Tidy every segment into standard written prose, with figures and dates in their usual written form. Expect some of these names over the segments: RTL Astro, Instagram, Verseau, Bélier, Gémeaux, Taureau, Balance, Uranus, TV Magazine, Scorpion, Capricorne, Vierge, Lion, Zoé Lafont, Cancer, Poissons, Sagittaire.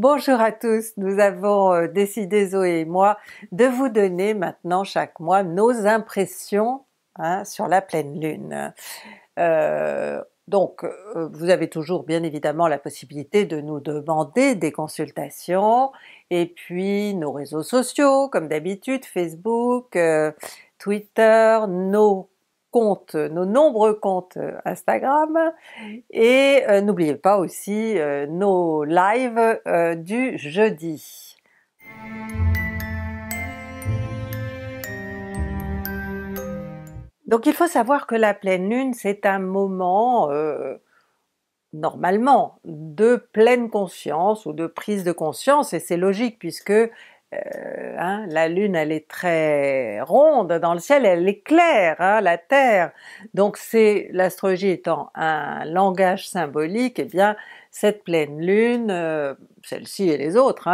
Bonjour à tous, nous avons décidé, Zoé et moi, de vous donner maintenant chaque mois nos impressions sur la pleine lune. Donc vous avez toujours bien évidemment la possibilité de nous demander des consultations, et puis nos réseaux sociaux comme d'habitude, Facebook, Twitter, nos nombreux comptes Instagram, et n'oubliez pas aussi nos lives du jeudi. Donc il faut savoir que la pleine lune, c'est un moment normalement de pleine conscience ou de prise de conscience, et c'est logique puisque la lune, elle est très ronde dans le ciel, elle éclaire la terre, donc c'est, l'astrologie étant un langage symbolique, et bien cette pleine lune, celle-ci et les autres,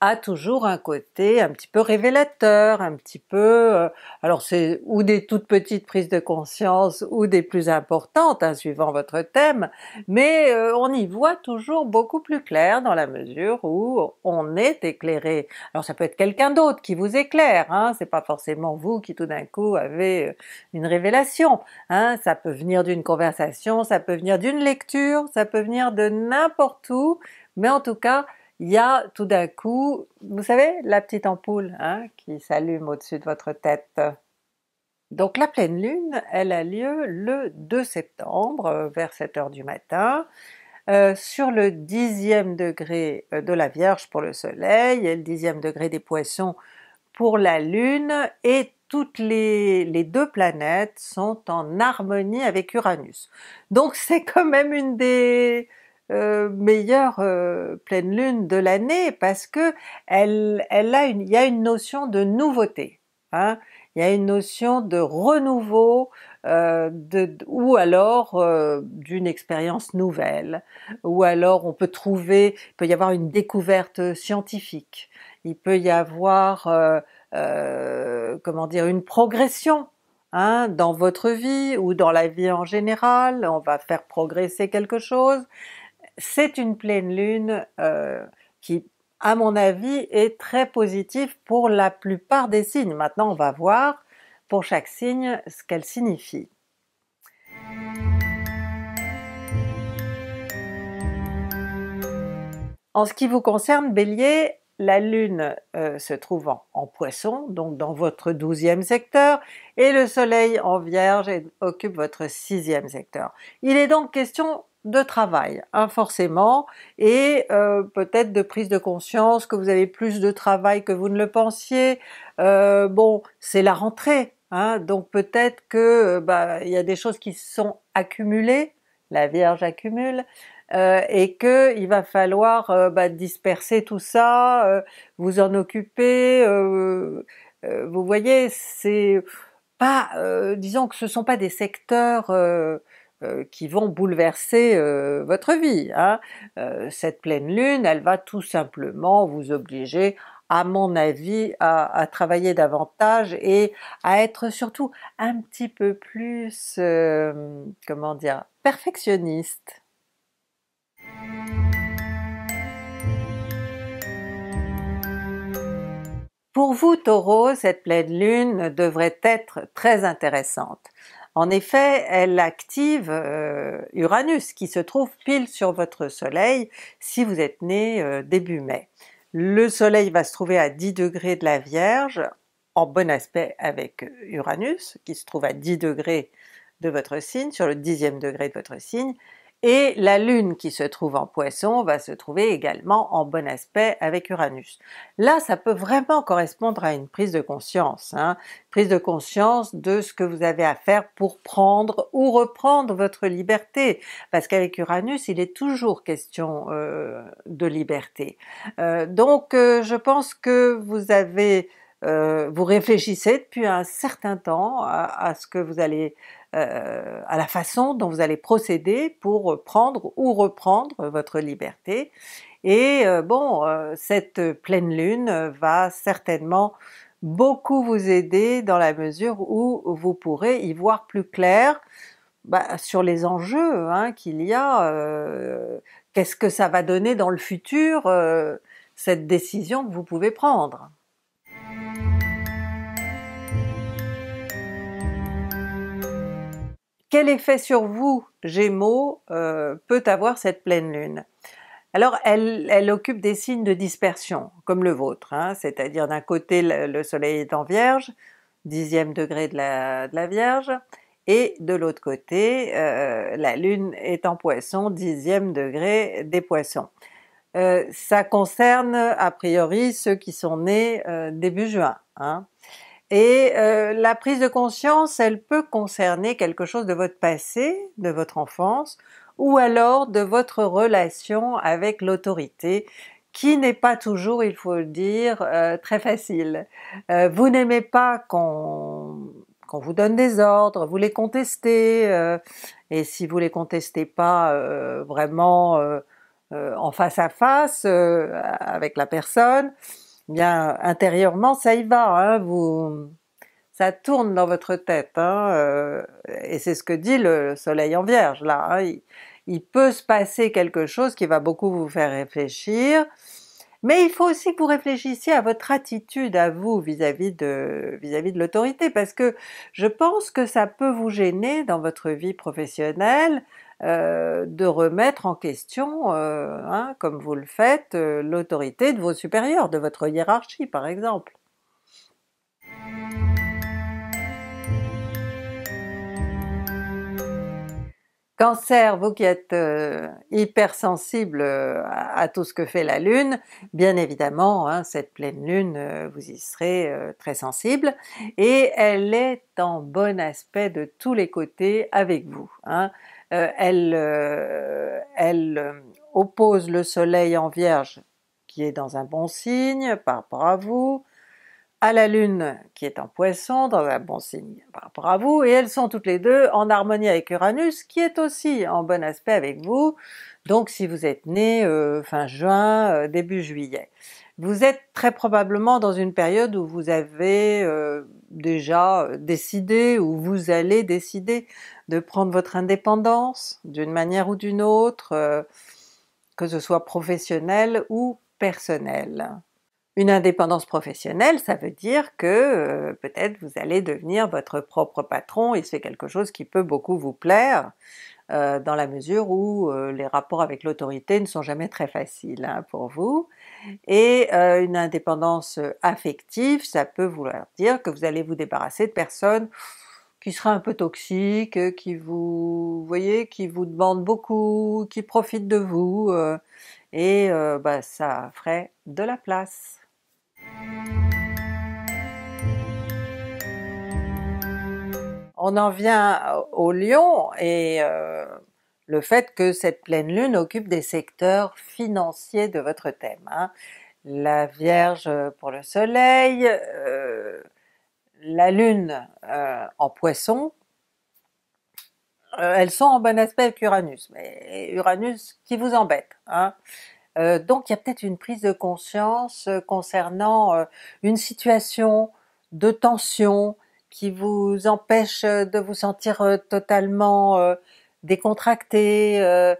a toujours un côté un petit peu révélateur, un petit peu, alors c'est ou des toutes petites prises de conscience ou des plus importantes, suivant votre thème, mais on y voit toujours beaucoup plus clair dans la mesure où on est éclairé. Alors ça peut être quelqu'un d'autre qui vous éclaire, c'est pas forcément vous qui tout d'un coup avez une révélation, ça peut venir d'une conversation, ça peut venir d'une lecture, ça peut venir de n'importe où, mais en tout cas il y a tout d'un coup, vous savez, la petite ampoule qui s'allume au-dessus de votre tête. Donc la pleine lune, elle a lieu le 2 septembre vers 7h du matin, sur le 10e degré de la Vierge pour le Soleil et le 10e degré des Poissons pour la Lune, et toutes les deux planètes sont en harmonie avec Uranus. Donc c'est quand même une des meilleure pleine lune de l'année, parce que il y a une notion de nouveauté, il y a une notion de renouveau, ou alors d'une expérience nouvelle, ou alors on peut trouver, il peut y avoir une découverte scientifique, il peut y avoir comment dire, une progression dans votre vie ou dans la vie en général, on va faire progresser quelque chose. C'est une pleine lune qui, à mon avis, est très positive pour la plupart des signes. Maintenant on va voir pour chaque signe ce qu'elle signifie. En ce qui vous concerne, Bélier, la Lune se trouve en Poissons, donc dans votre 12e secteur, et le Soleil en Vierge occupe votre 6e secteur. Il est donc question de travail, forcément, et peut-être de prise de conscience que vous avez plus de travail que vous ne le pensiez. Bon, c'est la rentrée, donc peut-être que y a des choses qui sont accumulées, la Vierge accumule, et qu'il va falloir disperser tout ça, vous en occuper, vous voyez, c'est pas, disons que ce sont pas des secteurs qui vont bouleverser votre vie. Cette pleine lune, elle va tout simplement vous obliger, à mon avis, à travailler davantage et à être surtout un petit peu plus, comment dire, perfectionniste. Pour vous, Taureau, cette pleine lune devrait être très intéressante. En effet, elle active Uranus qui se trouve pile sur votre Soleil si vous êtes né début mai. Le Soleil va se trouver à 10 degrés de la Vierge, en bon aspect avec Uranus qui se trouve à 10 degrés de votre signe, sur le 10e degré de votre signe, et la Lune qui se trouve en Poissons va se trouver également en bon aspect avec Uranus. Là ça peut vraiment correspondre à une prise de conscience, prise de conscience de ce que vous avez à faire pour prendre ou reprendre votre liberté, parce qu'avec Uranus il est toujours question de liberté. Donc je pense que vous avez, vous réfléchissez depuis un certain temps à ce que vous allez, à la façon dont vous allez procéder pour prendre ou reprendre votre liberté, et bon, cette pleine lune va certainement beaucoup vous aider dans la mesure où vous pourrez y voir plus clair, sur les enjeux qu'il y a, qu'est-ce que ça va donner dans le futur, cette décision que vous pouvez prendre. Quel effet sur vous, Gémeaux, peut avoir cette pleine lune? Alors, elle occupe des signes de dispersion, comme le vôtre, c'est-à-dire d'un côté le soleil est en Vierge, 10e degré de la Vierge, et de l'autre côté, la lune est en Poissons, 10e degré des Poissons. Ça concerne a priori ceux qui sont nés début juin. Et la prise de conscience, elle peut concerner quelque chose de votre passé, de votre enfance, ou alors de votre relation avec l'autorité, qui n'est pas toujours, il faut le dire, très facile. Vous n'aimez pas qu'on vous donne des ordres, vous les contestez, et si vous les contestez pas vraiment en face à face avec la personne, bien intérieurement ça y va, ça tourne dans votre tête, et c'est ce que dit le soleil en Vierge là, il peut se passer quelque chose qui va beaucoup vous faire réfléchir, mais il faut aussi que vous réfléchissiez à votre attitude à vous vis-à-vis de l'autorité, parce que je pense que ça peut vous gêner dans votre vie professionnelle de remettre en question, comme vous le faites, l'autorité de vos supérieurs, de votre hiérarchie par exemple. Cancer, vous qui êtes hypersensible à tout ce que fait la Lune, bien évidemment, cette pleine Lune, vous y serez très sensible, et elle est en bon aspect de tous les côtés avec vous. Elle oppose le Soleil en Vierge, qui est dans un bon signe par rapport à vous, à la Lune qui est en Poissons, dans un bon signe par rapport à vous, et elles sont toutes les deux en harmonie avec Uranus, qui est aussi en bon aspect avec vous, donc si vous êtes né fin juin, début juillet. Vous êtes très probablement dans une période où vous avez déjà décidé, ou vous allez décider de prendre votre indépendance d'une manière ou d'une autre, que ce soit professionnelle ou personnelle. Une indépendance professionnelle, ça veut dire que peut-être vous allez devenir votre propre patron, et c'est quelque chose qui peut beaucoup vous plaire, dans la mesure où les rapports avec l'autorité ne sont jamais très faciles pour vous. Et une indépendance affective, ça peut vouloir dire que vous allez vous débarrasser de personnes qui seraient un peu toxiques, qui vous demandent beaucoup, qui profitent de vous, et ça ferait de la place. On en vient au Lion, et le fait que cette pleine lune occupe des secteurs financiers de votre thème. La Vierge pour le Soleil, la Lune en Poissons, elles sont en bon aspect avec Uranus, mais Uranus qui vous embête. Donc il y a peut-être une prise de conscience concernant une situation de tension, qui vous empêche de vous sentir totalement décontracté,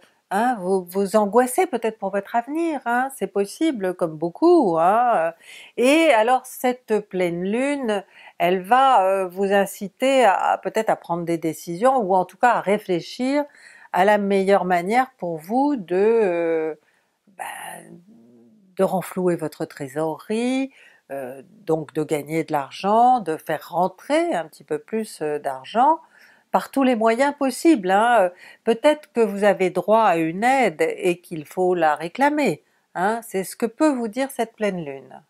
vous angoissez peut-être pour votre avenir, c'est possible, comme beaucoup, et alors cette pleine lune, elle va vous inciter peut-être à prendre des décisions, ou en tout cas à réfléchir à la meilleure manière pour vous de renflouer votre trésorerie, donc de gagner de l'argent, de faire rentrer un petit peu plus d'argent par tous les moyens possibles. Peut-être que vous avez droit à une aide et qu'il faut la réclamer, c'est ce que peut vous dire cette pleine lune.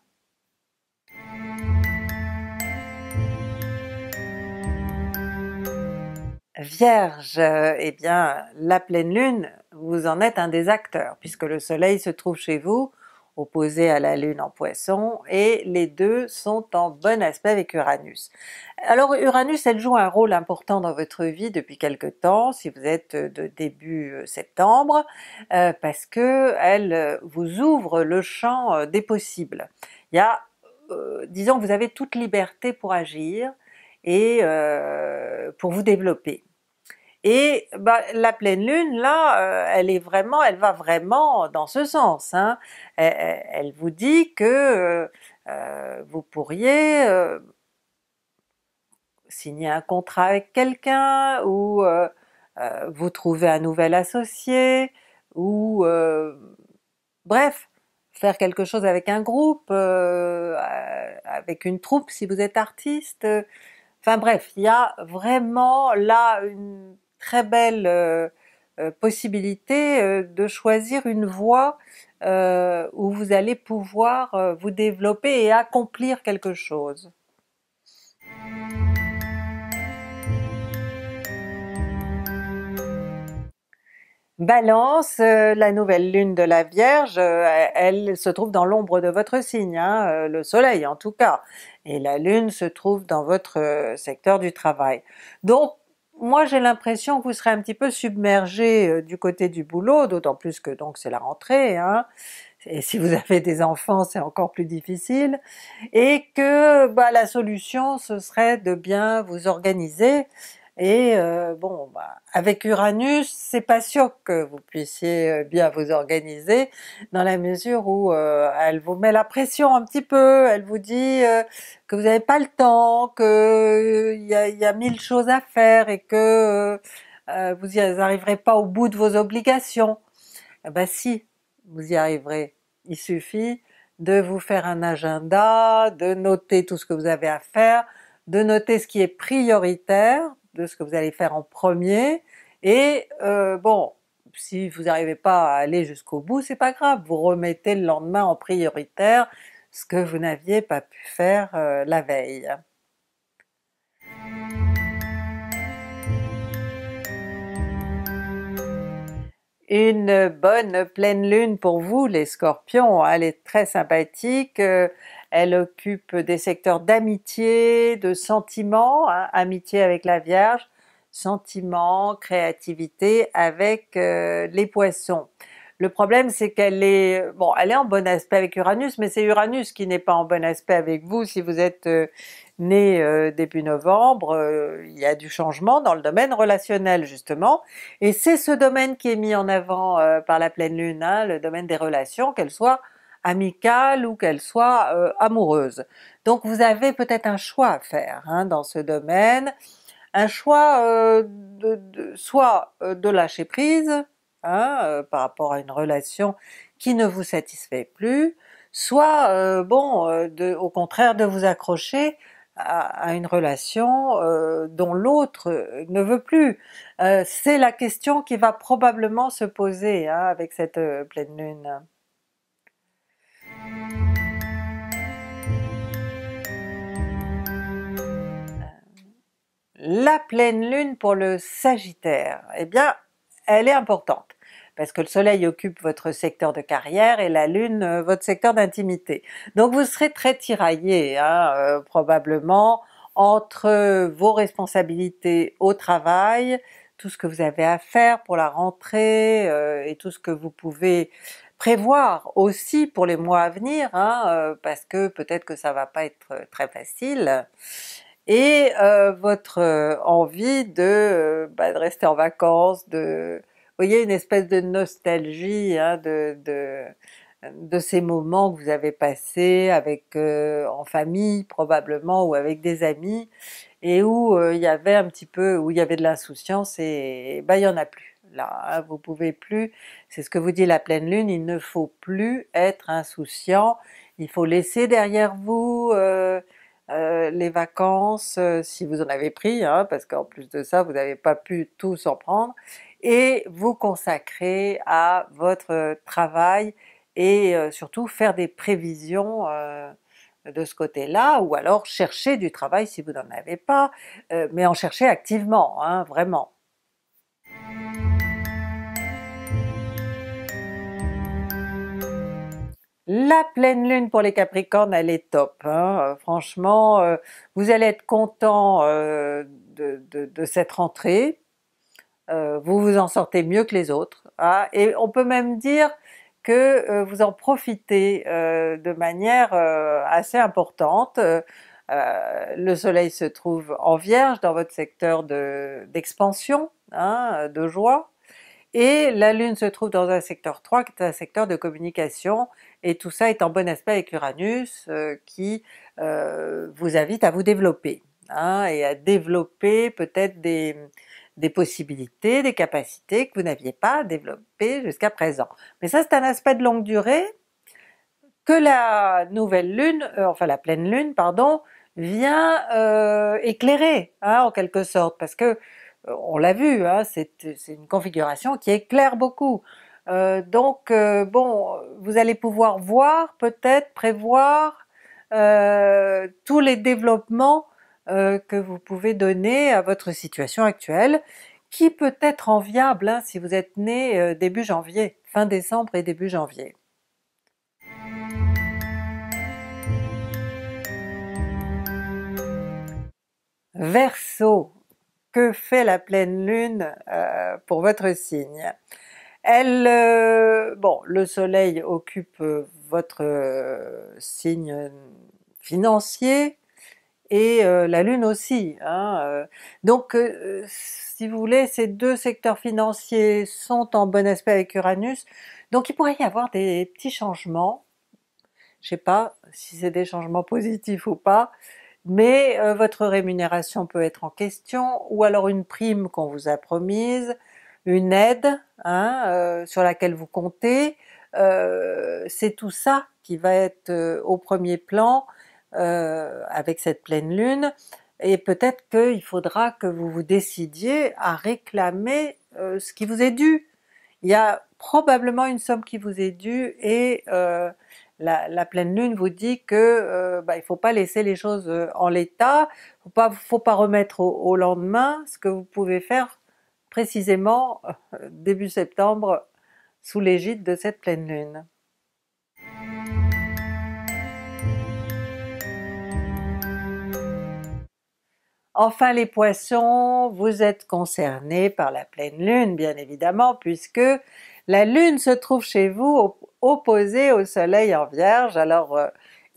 Vierge, eh bien la pleine lune, vous en êtes un des acteurs, puisque le soleil se trouve chez vous, opposé à la Lune en Poissons, et les deux sont en bon aspect avec Uranus. Alors Uranus, elle joue un rôle important dans votre vie depuis quelque temps, si vous êtes de début septembre, parce que elle vous ouvre le champ des possibles. Il y a, disons, vous avez toute liberté pour agir et pour vous développer. Et bah, la pleine lune, là, elle va vraiment dans ce sens, hein. Elle vous dit que vous pourriez signer un contrat avec quelqu'un, ou vous trouver un nouvel associé, ou bref, faire quelque chose avec un groupe, avec une troupe si vous êtes artiste. Enfin bref, il y a vraiment là une très belle possibilité de choisir une voie où vous allez pouvoir vous développer et accomplir quelque chose. Balance, la nouvelle lune de la Vierge, elle se trouve dans l'ombre de votre signe, hein, le soleil en tout cas, et la lune se trouve dans votre secteur du travail. Donc moi j'ai l'impression que vous serez un petit peu submergé du côté du boulot, d'autant plus que donc c'est la rentrée, hein, et si vous avez des enfants c'est encore plus difficile, et que bah, la solution ce serait de bien vous organiser. Et bon, bah, avec Uranus, c'est pas sûr que vous puissiez bien vous organiser, dans la mesure où elle vous met la pression un petit peu, elle vous dit que vous n'avez pas le temps, que y a mille choses à faire et que vous n'arriverez pas au bout de vos obligations. Eh ben si, vous y arriverez. Il suffit de vous faire un agenda, de noter tout ce que vous avez à faire, de noter ce qui est prioritaire, de ce que vous allez faire en premier, et bon, si vous n'arrivez pas à aller jusqu'au bout, c'est pas grave, vous remettez le lendemain en prioritaire ce que vous n'aviez pas pu faire la veille. Une bonne pleine lune pour vous les Scorpions, elle est très sympathique, elle occupe des secteurs d'amitié, de sentiments, hein, amitié avec la Vierge, sentiments, créativité avec les Poissons. Le problème c'est qu'elle est, bon, elle est en bon aspect avec Uranus, mais c'est Uranus qui n'est pas en bon aspect avec vous. Si vous êtes né début novembre, il y a du changement dans le domaine relationnel justement, et c'est ce domaine qui est mis en avant par la pleine lune, hein, le domaine des relations, qu'elles soient amicales ou qu'elles soient amoureuses. Donc vous avez peut-être un choix à faire, hein, dans ce domaine, un choix soit de lâcher prise, hein, par rapport à une relation qui ne vous satisfait plus, soit bon, au contraire de vous accrocher à une relation dont l'autre ne veut plus. C'est la question qui va probablement se poser, hein, avec cette pleine lune. La pleine lune pour le Sagittaire, eh bien elle est importante, parce que le soleil occupe votre secteur de carrière et la lune votre secteur d'intimité. Donc vous serez très tiraillé, hein, probablement, entre vos responsabilités au travail, tout ce que vous avez à faire pour la rentrée et tout ce que vous pouvez prévoir aussi pour les mois à venir, hein, parce que peut-être que ça va pas être très facile, et votre envie de rester en vacances, de, vous voyez, une espèce de nostalgie, hein, de ces moments que vous avez passés avec en famille probablement, ou avec des amis, et où il y avait un petit peu, où il y avait de l'insouciance, et ben il y en a plus. Là, hein, vous pouvez plus, c'est ce que vous dit la pleine lune, il ne faut plus être insouciant, il faut laisser derrière vous les vacances, si vous en avez pris, hein, parce qu'en plus de ça vous n'avez pas pu tout s'en prendre, et vous consacrer à votre travail, et surtout faire des prévisions de ce côté-là, ou alors chercher du travail si vous n'en avez pas, mais en chercher activement, hein, vraiment. La pleine lune pour les Capricornes, elle est top, hein. Franchement, vous allez être content de cette rentrée, vous vous en sortez mieux que les autres, hein. Et on peut même dire que vous en profitez de manière assez importante. Le soleil se trouve en Vierge dans votre secteur d'expansion, hein, de joie. Et la Lune se trouve dans un secteur 3, qui est un secteur de communication, et tout ça est en bon aspect avec l'Uranus, qui vous invite à vous développer, hein, et à développer peut-être des possibilités, des capacités que vous n'aviez pas développées jusqu'à présent. Mais ça, c'est un aspect de longue durée que la nouvelle Lune, enfin la pleine Lune, pardon, vient éclairer, hein, en quelque sorte, parce que on l'a vu, hein, c'est une configuration qui éclaire beaucoup. Bon, vous allez pouvoir voir, peut-être prévoir tous les développements que vous pouvez donner à votre situation actuelle, qui peut être enviable, hein, si vous êtes né début janvier, fin décembre et début janvier. Verseau, que fait la pleine lune pour votre signe? Elle, bon, le soleil occupe votre signe financier et la lune aussi, hein, donc si vous voulez, ces deux secteurs financiers sont en bon aspect avec Uranus, donc il pourrait y avoir des petits changements, je sais pas si c'est des changements positifs ou pas, mais votre rémunération peut être en question, ou alors une prime qu'on vous a promise, une aide, hein, sur laquelle vous comptez, c'est tout ça qui va être au premier plan avec cette pleine lune, et peut-être qu'il faudra que vous vous décidiez à réclamer ce qui vous est dû. Il y a probablement une somme qui vous est due, et la pleine lune vous dit que bah, il faut pas laisser les choses en l'état, faut pas remettre au lendemain ce que vous pouvez faire précisément début septembre sous l'égide de cette pleine lune. Enfin, les Poissons, vous êtes concernés par la pleine lune, bien évidemment, puisque la lune se trouve chez vous opposée au soleil en Vierge, alors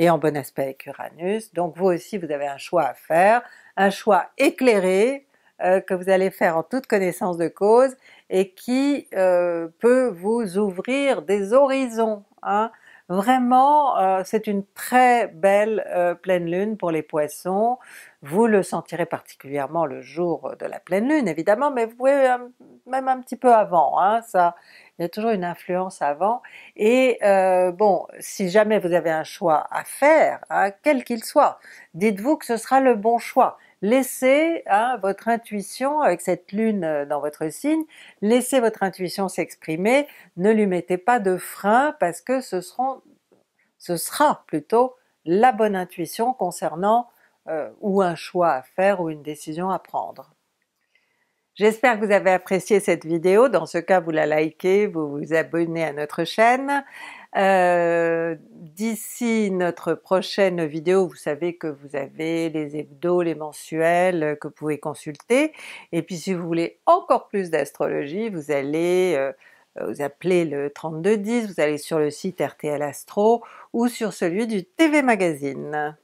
et en bon aspect avec Uranus. Donc vous aussi, vous avez un choix à faire, un choix éclairé que vous allez faire en toute connaissance de cause, et qui peut vous ouvrir des horizons, hein. Vraiment, c'est une très belle pleine lune pour les Poissons. Vous le sentirez particulièrement le jour de la pleine lune, évidemment, mais vous pouvez même un petit peu avant, hein, ça, il y a toujours une influence avant. Et bon, si jamais vous avez un choix à faire, hein, quel qu'il soit, dites-vous que ce sera le bon choix. Laissez, hein, votre intuition, avec cette lune dans votre signe, laissez votre intuition s'exprimer, ne lui mettez pas de frein, parce que ce sera plutôt la bonne intuition concernant ou un choix à faire ou une décision à prendre. J'espère que vous avez apprécié cette vidéo, dans ce cas vous la likez, vous vous abonnez à notre chaîne. D'ici notre prochaine vidéo, vous savez que vous avez les hebdos, les mensuels que vous pouvez consulter, et puis si vous voulez encore plus d'astrologie, vous allez vous appelez le 3210, vous allez sur le site RTL Astro ou sur celui du TV Magazine.